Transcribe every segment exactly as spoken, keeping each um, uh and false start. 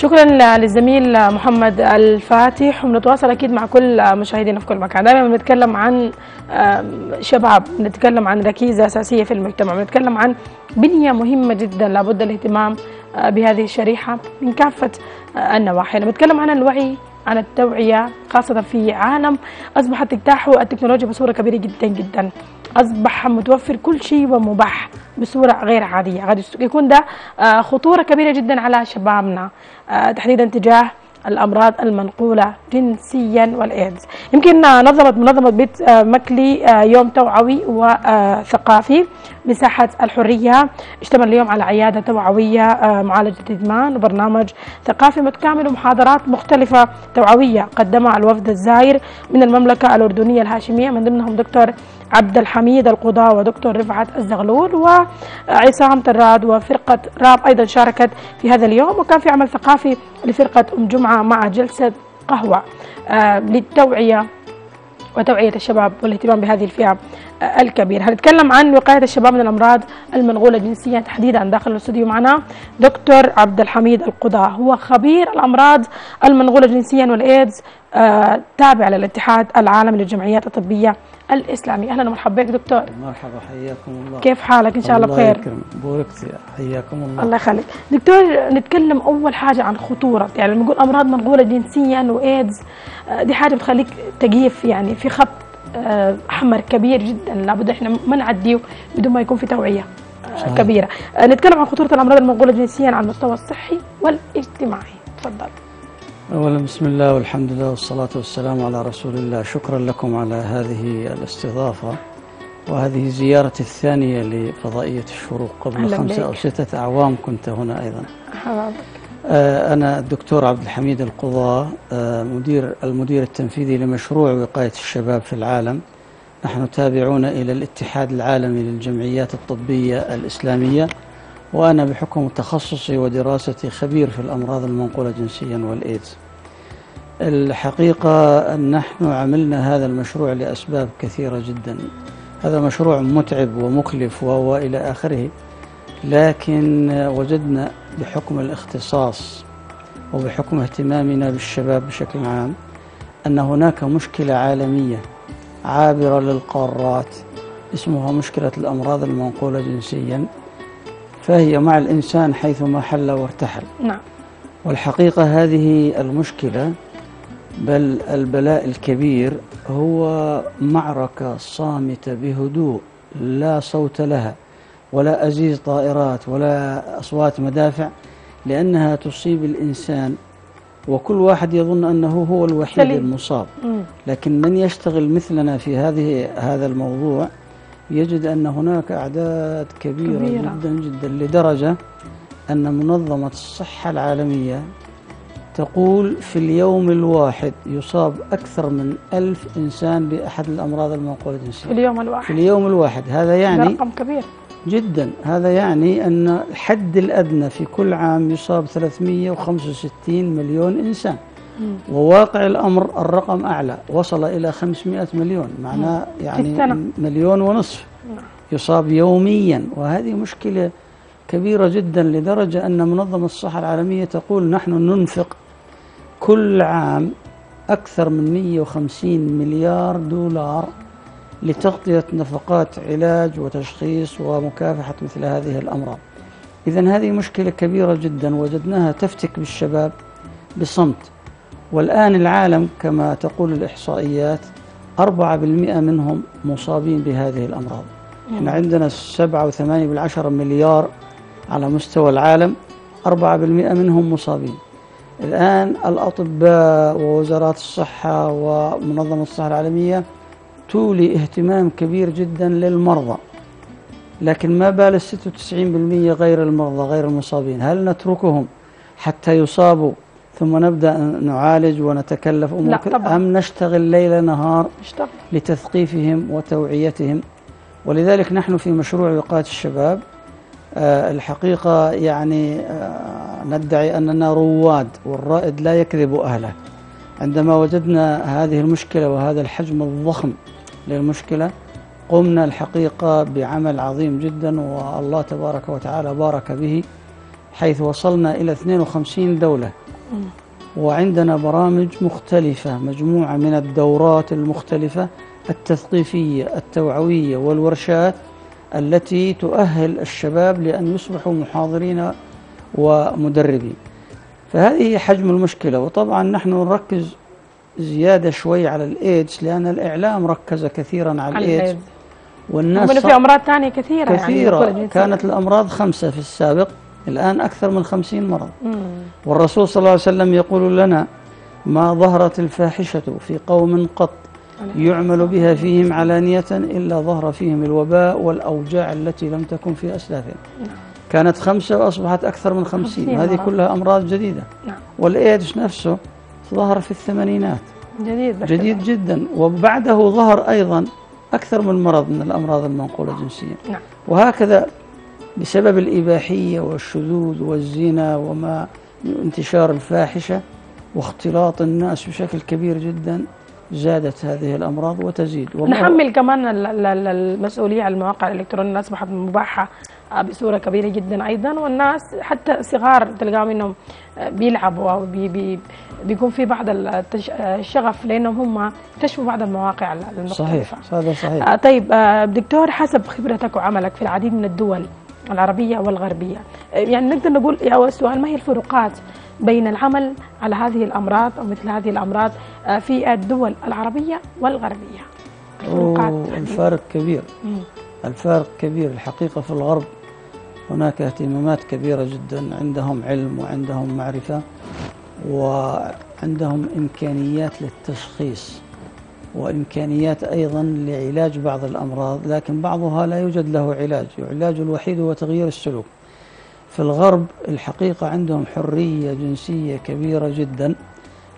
شكرا للزميل محمد الفاتح، ونتواصل اكيد مع كل مشاهدينا في كل مكان. دائما بنتكلم عن شباب، بنتكلم عن ركيزه اساسيه في المجتمع، بنتكلم عن بنيه مهمه جدا لابد الاهتمام بهذه الشريحه من كافه النواحي. بنتكلم عن الوعي، عن التوعيه، خاصه في عالم اصبحت تجتاحه التكنولوجيا بصوره كبيره جدا جدا. اصبح متوفر كل شيء ومباح بصوره غير عاديه، قد يكون ده خطوره كبيره جدا على شبابنا، تحديدا تجاه الامراض المنقوله جنسيا والايدز. يمكن نظمت منظمه بيت مكلي يوم توعوي وثقافي مساحه الحريه، اشتمل اليوم على عياده توعويه، معالجه الادمان، وبرنامج ثقافي متكامل، ومحاضرات مختلفه توعويه قدمها الوفد الزائر من المملكه الاردنيه الهاشميه، من ضمنهم دكتور عبد الحميد القضاة ودكتور رفعت الزغلول وعصام طراد وفرقة راب، أيضا شاركت في هذا اليوم. وكان في عمل ثقافي لفرقة أم جمعة مع جلسة قهوة للتوعية وتوعية الشباب والاهتمام بهذه الفئة الكبيرة. هنتكلم عن وقاية الشباب من الأمراض المنغولة جنسيا تحديدا. داخل الاستوديو معنا دكتور عبد الحميد القضاة، هو خبير الأمراض المنغولة جنسيا والإيدز، آه، تابع للاتحاد العالمي للجمعيات الطبية الإسلامية. أهلا ومرحبا بك دكتور. مرحبا، حياكم الله. كيف حالك؟ إن شاء الله بخير. الله يكرم بوركتي، حياكم الله. الله يخليك دكتور. نتكلم أول حاجة عن خطورة، يعني بنقول أمراض منغولة جنسيا وإيدز، آه، دي حاجة بتخليك تقيف يعني في خط آه، أحمر كبير جدا، لابد إحنا ما نعديه بدون ما يكون في توعية آه، كبيرة. آه، نتكلم عن خطورة الأمراض المنغولة جنسيا على المستوى الصحي والاجتماعي. تفضل. أولا بسم الله والحمد لله والصلاة والسلام على رسول الله. شكرا لكم على هذه الاستضافة وهذه زيارتي الثانية لفضائية الشروق. قبل خمسة أو ستة أعوام كنت هنا أيضا. آه أنا الدكتور عبد الحميد القضاة، آه مدير المدير التنفيذي لمشروع وقاية الشباب في العالم. نحن تابعون إلى الاتحاد العالمي للجمعيات الطبية الإسلامية، وأنا بحكم تخصصي ودراستي خبير في الأمراض المنقولة جنسيا والإيدز. الحقيقة أن نحن عملنا هذا المشروع لأسباب كثيرة جدا. هذا مشروع متعب ومكلف وإلى آخره، لكن وجدنا بحكم الاختصاص وبحكم اهتمامنا بالشباب بشكل عام أن هناك مشكلة عالمية عابرة للقارات اسمها مشكلة الأمراض المنقولة جنسيا، فهي مع الإنسان حيثما حل وارتحل. نعم. والحقيقة هذه المشكلة بل البلاء الكبير هو معركة صامتة بهدوء لا صوت لها ولا أزيز طائرات ولا أصوات مدافع، لأنها تصيب الإنسان وكل واحد يظن أنه هو الوحيد سليم المصاب. لكن من يشتغل مثلنا في هذه هذا الموضوع يجد أن هناك أعداد كبيرة, كبيرة جدا جدا، لدرجة أن منظمة الصحة العالمية تقول في اليوم الواحد يصاب أكثر من ألف إنسان بأحد الأمراض المنقولة جنسيا. في اليوم الواحد. في اليوم الواحد. هذا يعني رقم كبير جدا. هذا يعني أن الحد الأدنى في كل عام يصاب ثلاثمئة وخمسة وستين مليون إنسان. وواقع الأمر الرقم أعلى، وصل إلى خمسمئة مليون، معناه يعني مليون ونصف يصاب يوميا. وهذه مشكلة كبيرة جدا، لدرجة أن منظمة الصحة العالمية تقول نحن ننفق كل عام أكثر من مئة وخمسين مليار دولار لتغطية نفقات علاج وتشخيص ومكافحة مثل هذه الأمراض. إذن هذه مشكلة كبيرة جدا وجدناها تفتك بالشباب بصمت. والآن العالم كما تقول الإحصائيات أربعة بالمئة منهم مصابين بهذه الأمراض. إحنا عندنا سبعة وثمانية بالعشرة مليار على مستوى العالم، أربعة بالمئة منهم مصابين. الآن الأطباء ووزارات الصحة ومنظمة الصحة العالمية تولي اهتمام كبير جدا للمرضى، لكن ما بال ستة وتسعين بالمئة غير المرضى غير المصابين؟ هل نتركهم حتى يصابوا ثم نبدأ نعالج ونتكلف أمور، أم نشتغل ليل نهار اشتغل. لتثقيفهم وتوعيتهم؟ ولذلك نحن في مشروع وقاية الشباب آه الحقيقة يعني آه ندعي أننا رواد، والرائد لا يكذب أهله. عندما وجدنا هذه المشكلة وهذا الحجم الضخم للمشكلة قمنا الحقيقة بعمل عظيم جدا، والله تبارك وتعالى بارك به، حيث وصلنا إلى اثنتين وخمسين دولة وعندنا برامج مختلفة، مجموعة من الدورات المختلفة التثقيفية التوعوية والورشات التي تؤهل الشباب لأن يصبحوا محاضرين ومدربين. فهذه هي حجم المشكلة. وطبعا نحن نركز زيادة شوي على الإيدز لأن الإعلام ركز كثيرا على الإيدز، والناس في أمراض ثانية كثيرة كثيرة يعني كانت الأمراض خمسة في السابق، الآن أكثر من خمسين مرض. مم. والرسول صلى الله عليه وسلم يقول لنا: ما ظهرت الفاحشة في قوم قط يعمل بها فيهم علانية إلا ظهر فيهم الوباء والأوجاع التي لم تكن في أسلافهم. مم. كانت خمسة وأصبحت أكثر من خمسين, خمسين هذه كلها أمراض جديدة. نعم. والإيدز نفسه ظهر في الثمانينات، جديد جديد جدا، وبعده ظهر أيضا أكثر من مرض من الأمراض المنقولة جنسيا. نعم. وهكذا بسبب الإباحية والشذوذ والزنا وما انتشار الفاحشة واختلاط الناس بشكل كبير جدا زادت هذه الأمراض وتزيد. نحمل كمان المسؤولية على المواقع الإلكترونية، أصبحت مباحة بصورة كبيرة جدا أيضا، والناس حتى صغار تلقاهم إنهم بيلعبوا أو بي بي بيكون في بعض الشغف لأنهم هم اكتشفوا بعض المواقع المختلفة. صحيح، هذا صحيح. طيب دكتور، حسب خبرتك وعملك في العديد من الدول العربية والغربية، يعني نقدر نقول أول سؤال ما هي الفروقات بين العمل على هذه الأمراض أو مثل هذه الأمراض في الدول العربية والغربية؟ الفروقات الفارق كبير. مم. الفارق كبير الحقيقة. في الغرب هناك اهتمامات كبيرة جدا، عندهم علم وعندهم معرفة وعندهم إمكانيات للتشخيص وإمكانيات أيضا لعلاج بعض الأمراض، لكن بعضها لا يوجد له علاج، العلاج الوحيد هو تغيير السلوك. في الغرب الحقيقة عندهم حرية جنسية كبيرة جدا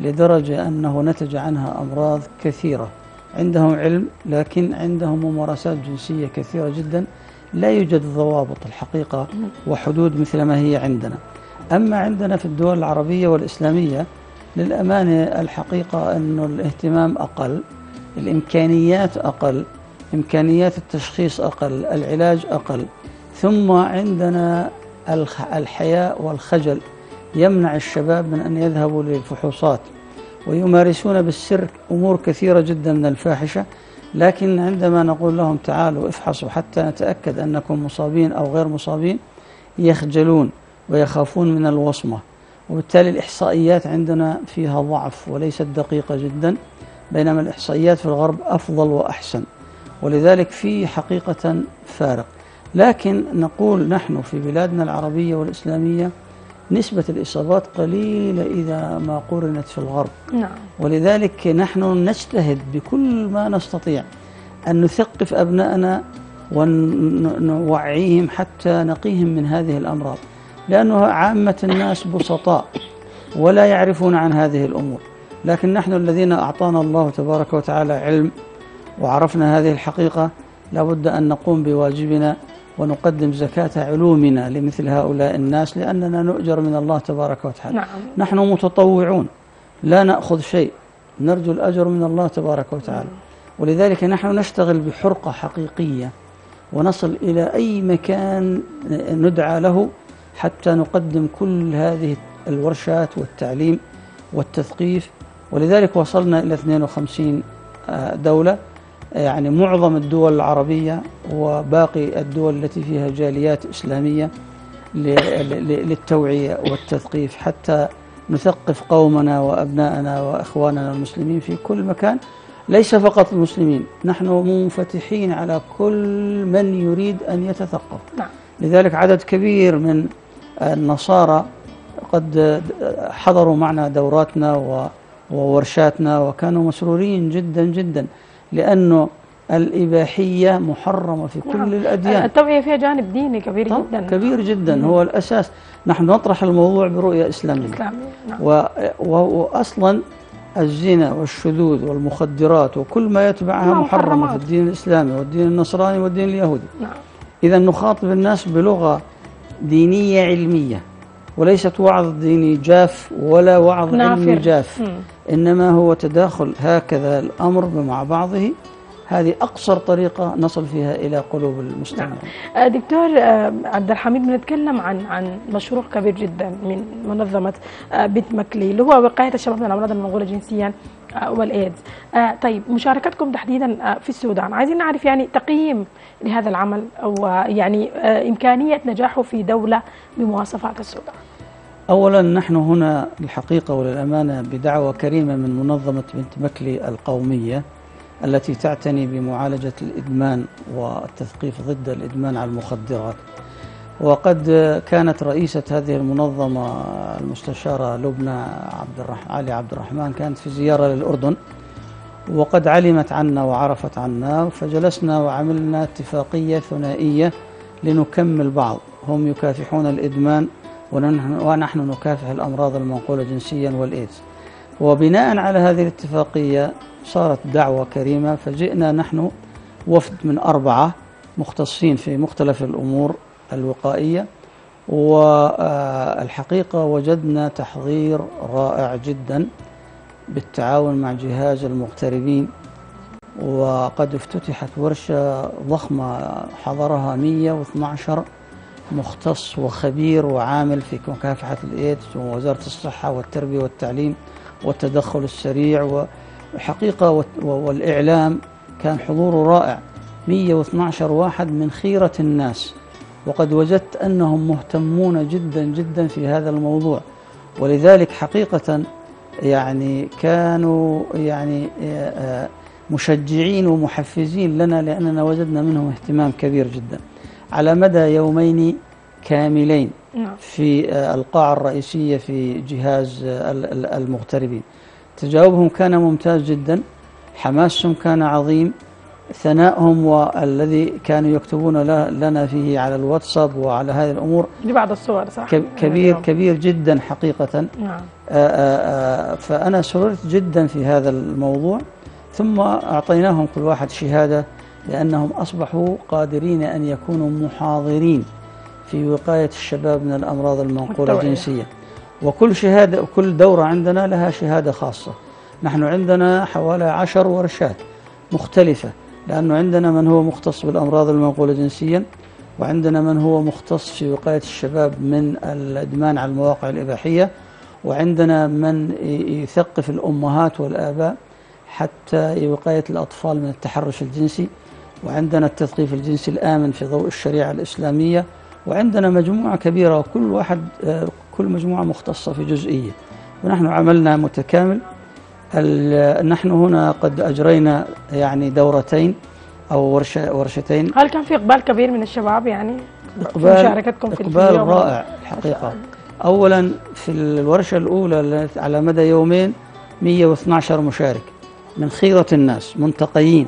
لدرجة أنه نتج عنها أمراض كثيرة. عندهم علم لكن عندهم ممارسات جنسية كثيرة جدا، لا يوجد ضوابط الحقيقة وحدود مثل ما هي عندنا. أما عندنا في الدول العربية والإسلامية للأمانة الحقيقة أنه الاهتمام أقل، الإمكانيات أقل، إمكانيات التشخيص أقل، العلاج أقل، ثم عندنا الحياء والخجل يمنع الشباب من أن يذهبوا للفحوصات ويمارسون بالسر أمور كثيرة جدا من الفاحشة. لكن عندما نقول لهم تعالوا افحصوا حتى نتأكد أنكم مصابين أو غير مصابين يخجلون ويخافون من الوصمة، وبالتالي الإحصائيات عندنا فيها ضعف وليست دقيقة جدا، بينما الإحصائيات في الغرب أفضل وأحسن، ولذلك في حقيقة فارق. لكن نقول نحن في بلادنا العربية والإسلامية نسبة الإصابات قليلة إذا ما قرنت في الغرب. نعم. ولذلك نحن نجتهد بكل ما نستطيع أن نثقف أبنائنا ونوعيهم حتى نقيهم من هذه الأمراض، لأنه عامة الناس بسطاء ولا يعرفون عن هذه الأمور، لكن نحن الذين أعطانا الله تبارك وتعالى علم وعرفنا هذه الحقيقة لابد أن نقوم بواجبنا ونقدم زكاة علومنا لمثل هؤلاء الناس، لأننا نؤجر من الله تبارك وتعالى. نعم. نحن متطوعون لا نأخذ شيء، نرجو الأجر من الله تبارك وتعالى. نعم. ولذلك نحن نشتغل بحرقة حقيقية ونصل إلى أي مكان ندعى له حتى نقدم كل هذه الورشات والتعليم والتثقيف، ولذلك وصلنا إلى اثنين وخمسين دولة، يعني معظم الدول العربية وباقي الدول التي فيها جاليات إسلامية للتوعية والتثقيف حتى نثقف قومنا وأبنائنا وإخواننا المسلمين في كل مكان، ليس فقط المسلمين، نحن منفتحين على كل من يريد أن يتثقف. نعم. لذلك عدد كبير من النصارى قد حضروا معنا دوراتنا وورشاتنا وكانوا مسرورين جدا جدا، لأنه الإباحية محرمة في كل نعم. الأديان. التوعية فيها جانب ديني كبير جدا كبير جدا هو الأساس. نحن نطرح الموضوع برؤية إسلامية. نعم. و... و... وأصلا الزنا والشذوذ والمخدرات وكل ما يتبعها نعم. محرمة في الدين الإسلامي والدين النصراني والدين اليهودي. نعم. إذا نخاطب الناس بلغة دينية علمية وليست وعظ ديني جاف ولا وعظ علمي جاف، إنما هو تداخل هكذا الأمر مع بعضه هذه أقصر طريقة نصل فيها إلى قلوب المستمعين. نعم. دكتور عبد الحميد، بنتكلم عن عن مشروع كبير جدا من منظمة بيت مكلي اللي هو وقاية الشباب من الأمراض المنقولة جنسيا والإيدز. طيب مشاركتكم تحديدا في السودان، عايزين نعرف يعني تقييم لهذا العمل ويعني إمكانية نجاحه في دولة بمواصفات السودان. أولا نحن هنا الحقيقة وللأمانة بدعوة كريمة من منظمة بيت مكلي القومية التي تعتني بمعالجة الإدمان والتثقيف ضد الإدمان على المخدرات، وقد كانت رئيسة هذه المنظمة المستشارة لبنى عبد الرحمن كانت في زيارة للأردن، وقد علمت عنا وعرفت عنا، فجلسنا وعملنا اتفاقية ثنائية لنكمل بعض، هم يكافحون الإدمان ونحن نكافح الأمراض المنقولة جنسيا والإيدز، وبناء على هذه الاتفاقية صارت دعوة كريمة، فجئنا نحن وفد من أربعة مختصين في مختلف الأمور الوقائية، والحقيقة وجدنا تحضير رائع جدا بالتعاون مع جهاز المغتربين، وقد افتتحت ورشة ضخمة حضرها مئة واثني عشر مختص وخبير وعامل في مكافحة الإيدز ووزارة الصحة والتربية والتعليم والتدخل السريع وحقيقة والإعلام، كان حضوره رائع. مئة واثني عشر واحد من خيرة الناس، وقد وجدت أنهم مهتمون جدا جدا في هذا الموضوع، ولذلك حقيقة يعني كانوا يعني مشجعين ومحفزين لنا لأننا وجدنا منهم اهتمام كبير جدا على مدى يومين كاملين في القاعة الرئيسية في جهاز المغتربين. تجاوبهم كان ممتاز جدا، حماسهم كان عظيم، ثنائهم والذي كانوا يكتبون لنا فيه على الواتساب وعلى هذه الأمور دي بعض الصور صح؟ كبير كبير جدا حقيقة. نعم. فأنا سررت جدا في هذا الموضوع، ثم أعطيناهم كل واحد شهادة لأنهم أصبحوا قادرين أن يكونوا محاضرين في وقاية الشباب من الأمراض المنقولة الجنسية، وكل شهادة وكل دورة عندنا لها شهادة خاصة. نحن عندنا حوالي عشر ورشات مختلفة، لأنه عندنا من هو مختص بالأمراض المنقولة جنسيا، وعندنا من هو مختص في وقاية الشباب من الإدمان على المواقع الإباحية، وعندنا من يثقف الأمهات والآباء حتى وقاية الأطفال من التحرش الجنسي، وعندنا التثقيف الجنسي الآمن في ضوء الشريعة الإسلامية، وعندنا مجموعة كبيرة وكل واحد كل مجموعة مختصة في جزئية، ونحن عملنا متكامل. نحن هنا قد أجرينا يعني دورتين أو ورشة ورشتين. هل كان في إقبال كبير من الشباب يعني في مشاركتكم في الفيديو؟ إقبال رائع الحقيقة. أولا في الورشة الأولى على مدى يومين مئة واثني عشر مشارك من خيرة الناس منتقيين،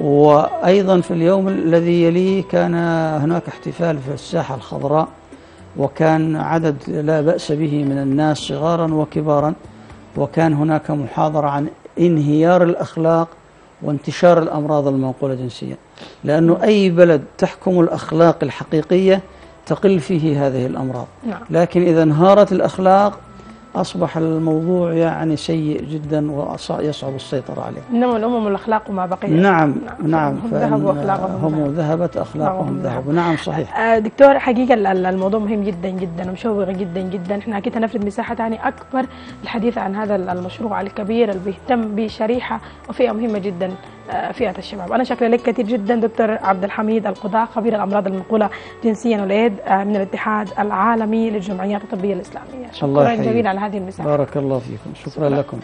وأيضا في اليوم الذي يليه كان هناك احتفال في الساحة الخضراء، وكان عدد لا بأس به من الناس صغارا وكبارا، وكان هناك محاضرة عن انهيار الأخلاق وانتشار الأمراض المنقولة جنسيا، لأنه أي بلد تحكم الأخلاق الحقيقية تقل فيه هذه الأمراض، لكن إذا انهارت الأخلاق أصبح الموضوع يعني سيء جدا ويصعب السيطرة عليه. إنما الأمم الأخلاق ما بقيت. نعم نعم، هم ذهبوا أخلاقهم، هم ذهبت أخلاقهم ذهبوا. نعم صحيح. دكتور حقيقة الموضوع مهم جدا جدا ومشوق جدا جدا، إحنا أكيد هنفرد مساحة يعني أكبر الحديث عن هذا المشروع الكبير اللي بيهتم بشريحة وفئة مهمة جدا فئة الشباب. أنا شاكرة لك كثير جدا دكتور عبد الحميد القضاة، خبير الأمراض المنقولة جنسيا والإيد من الاتحاد العالمي للجمعيات الطبية الإسلامية. شكرا جزيلا على هذه المساحة. بارك الله فيكم. شكرا لكم.